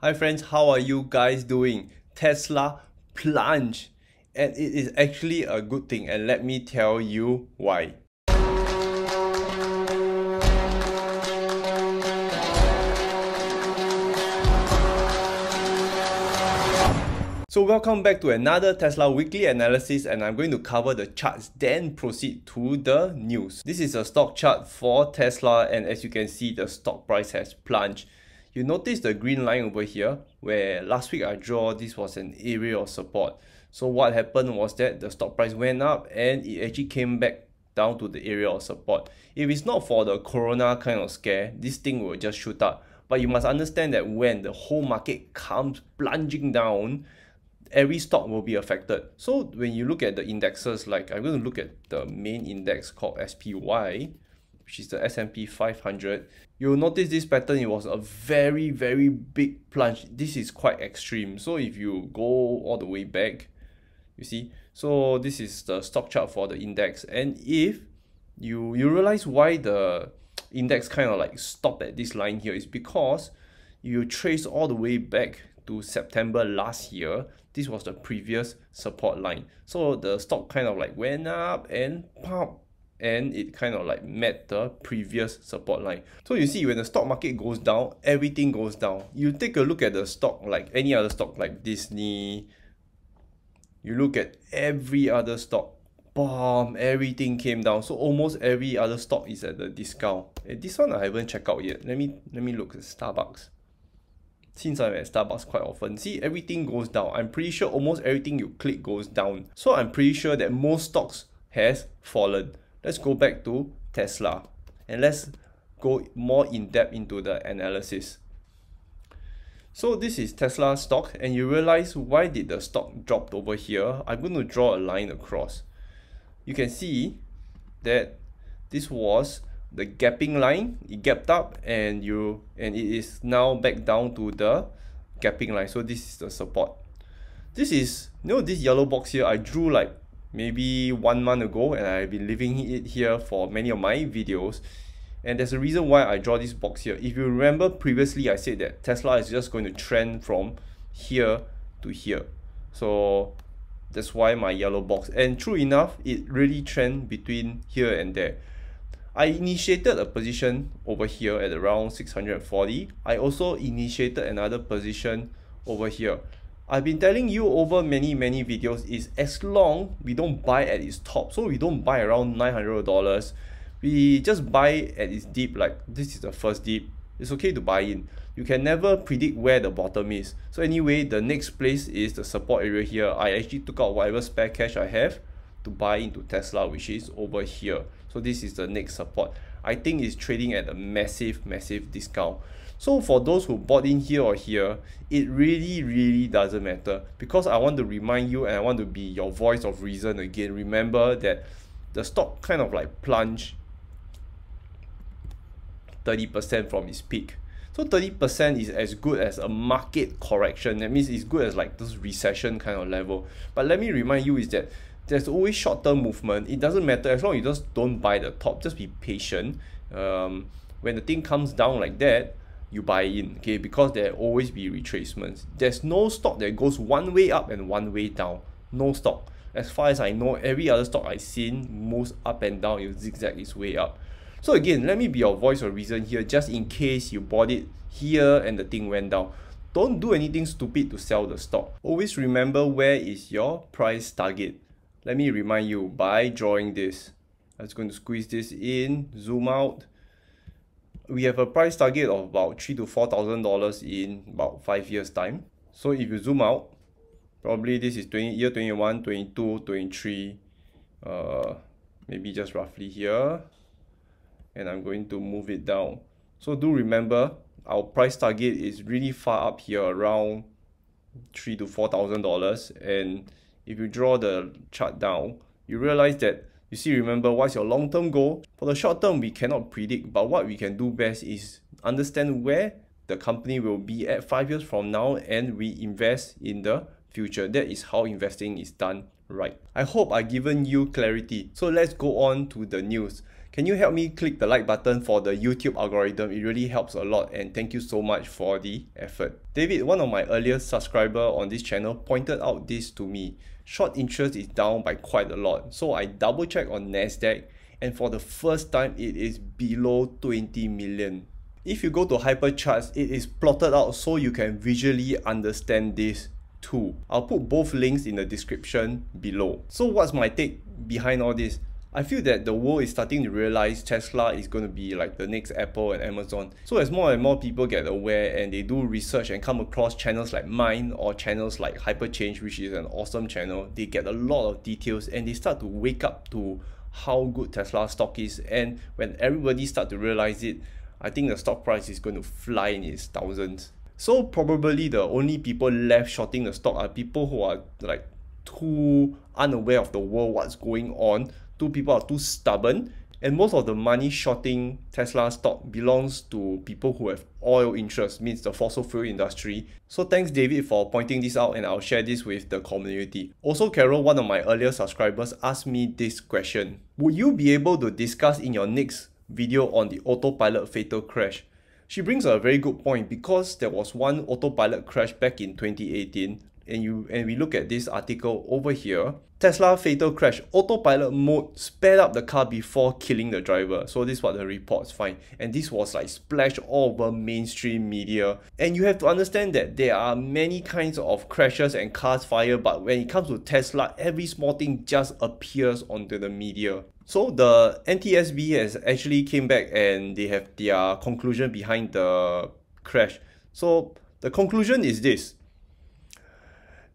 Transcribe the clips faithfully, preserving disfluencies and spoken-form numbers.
Hi friends, how are you guys doing? Tesla plunged, and it is actually a good thing, and let me tell you why. So welcome back to another Tesla weekly analysis, and I'm going to cover the charts then proceed to the news. This is a stock chart for Tesla, and as you can see, the stock price has plunged. You notice the green line over here where last week I draw this was an area of support. So what happened was that the stock price went up and it actually came back down to the area of support. If it's not for the corona kind of scare, this thing will just shoot up. But you must understand that when the whole market comes plunging down, every stock will be affected. So when you look at the indexes, like I'm going to look at the main index called S P Y, which is the S and P five hundred, you'll notice this pattern. It was a very, very big plunge. This is quite extreme. So if you go all the way back, you see, so this is the stock chart for the index. And if you, you realize why the index kind of like stopped at this line here is because you trace all the way back to September last year. This was the previous support line. So the stock kind of like went up and pop, and it kind of like met the previous support line. So you see, when the stock market goes down, everything goes down. You take a look at the stock, like any other stock, like Disney, you look at every other stock, boom, everything came down. So almost every other stock is at the discount. And this one I haven't checked out yet. Let me let me look at Starbucks. Since I'm at Starbucks quite often, see, everything goes down. I'm pretty sure almost everything you click goes down. So I'm pretty sure that most stocks has fallen. Let's go back to Tesla and let's go more in depth into the analysis. So this is Tesla stock, and you realize why did the stock dropped over here. I'm going to draw a line across. You can see that this was the gapping line. It gapped up and you and it is now back down to the gapping line. So this is the support. This is, you know, this yellow box here I drew like maybe one month ago, and I've been leaving it here for many of my videos, and there's a reason why I draw this box here. If you remember previously, I said that Tesla is just going to trend from here to here, so that's why my yellow box. And true enough, it really trend between here and there. I initiated a position over here at around six hundred forty. I also initiated another position over here. I've been telling you over many many videos is as long we don't buy at its top, so we don't buy around nine hundred dollars, we just buy at its dip. Like this is the first dip, it's okay to buy in. You can never predict where the bottom is. So anyway, the next place is the support area here. I actually took out whatever spare cash I have to buy into Tesla, which is over here. So this is the next support. I think it's trading at a massive massive discount. So for those who bought in here or here, it really really doesn't matter, because I want to remind you and I want to be your voice of reason again. Remember that the stock kind of like plunged thirty percent from its peak. So thirty percent is as good as a market correction. That means it's good as like this recession kind of level. But let me remind you is that there's always short-term movement. It doesn't matter as long as you just don't buy the top. Just be patient. Um, when the thing comes down like that, you buy in, okay? Because there will always be retracements. There's no stock that goes one way up and one way down. No stock. As far as I know, every other stock I've seen moves up and down. It zigzag its way up. So again, let me be your voice of reason here, just in case you bought it here and the thing went down. Don't do anything stupid to sell the stock. Always remember where is your price target. Let me remind you by drawing this. I'm just going to squeeze this in, zoom out. We have a price target of about three to four thousand dollars in about five years time. So if you zoom out, probably this is twenty year twenty-one, twenty-two, twenty-three, uh, maybe just roughly here. And I'm going to move it down. So do remember our price target is really far up here, around three to four thousand dollars. And if you draw the chart down, you realize that, you see, remember what's your long-term goal. For the short term, we cannot predict, but what we can do best is understand where the company will be at five years from now, and we invest in the future. That is how investing is done right. I hope I've given you clarity. So let's go on to the news. Can you help me click the like button for the YouTube algorithm? It really helps a lot, and thank you so much for the effort. David, one of my earliest subscribers on this channel, pointed out this to me. Short interest is down by quite a lot. So I double checked on NASDAQ, and for the first time, it is below twenty million. If you go to HyperCharts, it is plotted out so you can visually understand this too. I'll put both links in the description below. So what's my take behind all this? I feel that the world is starting to realize Tesla is going to be like the next Apple and Amazon. So as more and more people get aware and they do research and come across channels like mine or channels like HyperChange, which is an awesome channel, they get a lot of details and they start to wake up to how good Tesla stock is. And when everybody starts to realize it, I think the stock price is going to fly in its thousands. So probably the only people left shorting the stock are people who are like too unaware of the world, what's going on. Two people are too stubborn, and most of the money shorting Tesla stock belongs to people who have oil interests, means the fossil fuel industry. So thanks David for pointing this out, and I'll share this with the community. Also Carol, one of my earlier subscribers, asked me this question. Would you be able to discuss in your next video on the autopilot fatal crash? She brings a very good point, because there was one autopilot crash back in twenty eighteen. And, you, and we look at this article over here. Tesla fatal crash, autopilot mode sped up the car before killing the driver. So this is what the reports find. And this was like splashed all over mainstream media. And you have to understand that there are many kinds of crashes and cars fire, but when it comes to Tesla, every small thing just appears onto the media. So the N T S B has actually came back and they have their conclusion behind the crash. So the conclusion is this.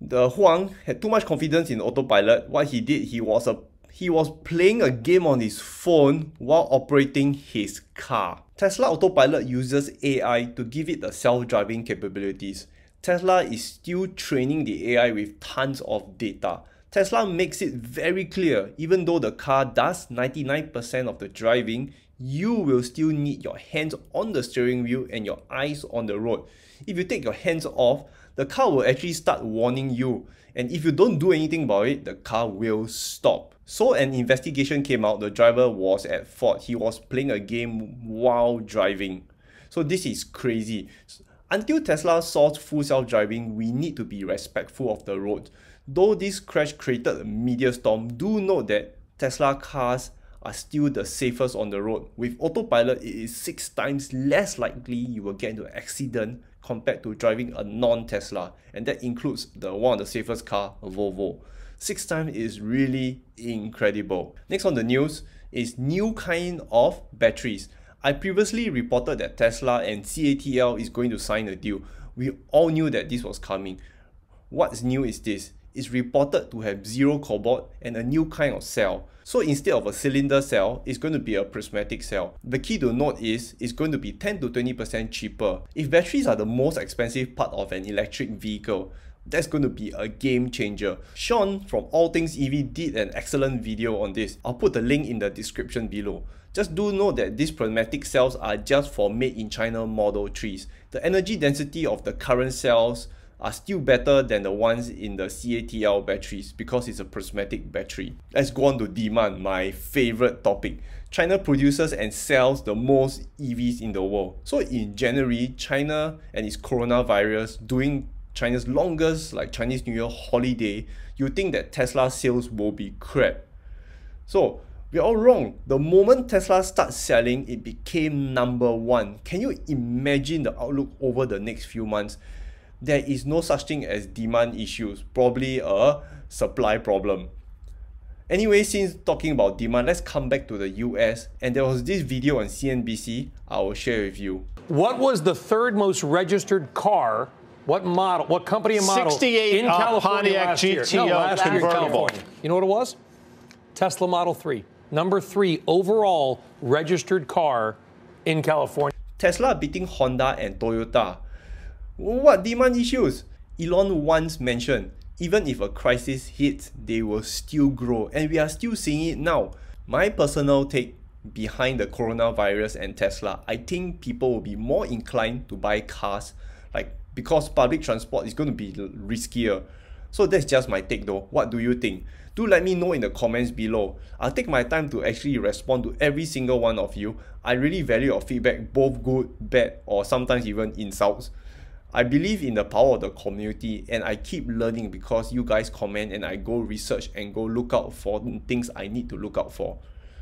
The Huang had too much confidence in autopilot. What he did, he was a he was playing a game on his phone while operating his car. Tesla autopilot uses A I to give it the self-driving capabilities. Tesla is still training the A I with tons of data. Tesla makes it very clear, even though the car does ninety-nine percent of the driving, you will still need your hands on the steering wheel and your eyes on the road. If you take your hands off, the car will actually start warning you, and if you don't do anything about it, the car will stop. So an investigation came out, the driver was at fault. He was playing a game while driving. So this is crazy. Until Tesla saw full self-driving, we need to be respectful of the road. Though this crash created a media storm, do note that Tesla cars are still the safest on the road. With autopilot, it is six times less likely you will get into an accident compared to driving a non-Tesla, and that includes the one of the safest car, Volvo. Six times is really incredible. Next on the news is new kind of batteries. I previously reported that Tesla and C A T L is going to sign a deal. We all knew that this was coming. What's new is this. It's reported to have zero cobalt and a new kind of cell. So instead of a cylinder cell, it's going to be a prismatic cell. The key to note is it's going to be ten to twenty percent cheaper. If batteries are the most expensive part of an electric vehicle, that's going to be a game changer. Sean from All Things E V did an excellent video on this. I'll put the link in the description below. Just do know that these prismatic cells are just for made-in-China Model threes. The energy density of the current cells are still better than the ones in the C A T L batteries because it's a prismatic battery. Let's go on to demand, my favorite topic. China produces and sells the most E Vs in the world. So in January, China and its coronavirus during China's longest like Chinese New Year holiday, you think that Tesla sales will be crap. So we're all wrong. The moment Tesla starts selling, it became number one. Can you imagine the outlook over the next few months? There is no such thing as demand issues, probably a supply problem. Anyway, since talking about demand, let's come back to the U S. And there was this video on C N B C I will share with you. What was the third most registered car? What model? What company and model? sixty-eight in uh, California Pontiac last year. G T O no, last year in California. You know what it was? Tesla Model three. Number three overall registered car in California. Tesla beating Honda and Toyota. What demand issues? Elon once mentioned, even if a crisis hits, they will still grow, and we are still seeing it now. My personal take behind the coronavirus and Tesla, I think people will be more inclined to buy cars, like because public transport is going to be riskier. So that's just my take though. What do you think? Do let me know in the comments below. I'll take my time to actually respond to every single one of you. I really value your feedback, both good, bad, or sometimes even insults. I believe in the power of the community and I keep learning because you guys comment and I go research and go look out for things I need to look out for.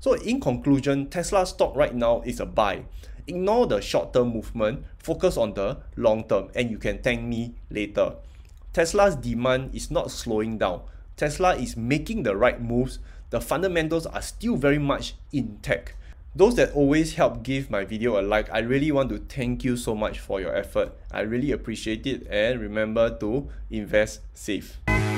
So in conclusion, Tesla stock right now is a buy. Ignore the short-term movement, focus on the long-term, and you can thank me later. Tesla's demand is not slowing down. Tesla is making the right moves. The fundamentals are still very much intact. Those that always help give my video a like, I really want to thank you so much for your effort. I really appreciate it, and remember to invest safe.